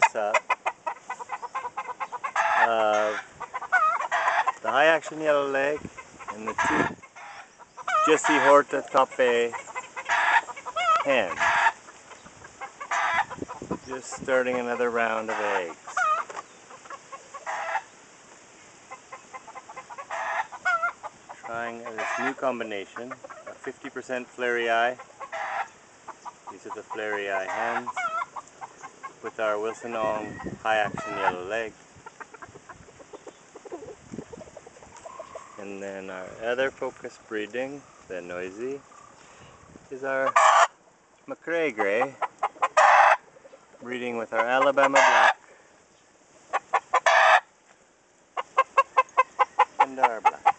close-up of the high-action yellow leg and the two Jesse Horta Tapé hens. Just starting another round of eggs. Trying this new combination, a 50% Flarry Eye. These are the Flarry Eye hens with our Wilson Ong high action yellow leg. And then our other focus breeding, the noisy, is our McRae Grey, breeding with our Alabama black and our black.